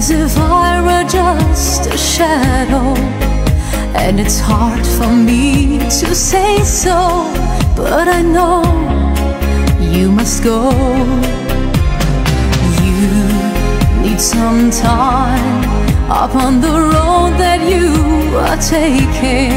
as if I were just a shadow. And it's hard for me to say so, but I know you must go. You need some time upon the road that you are taking.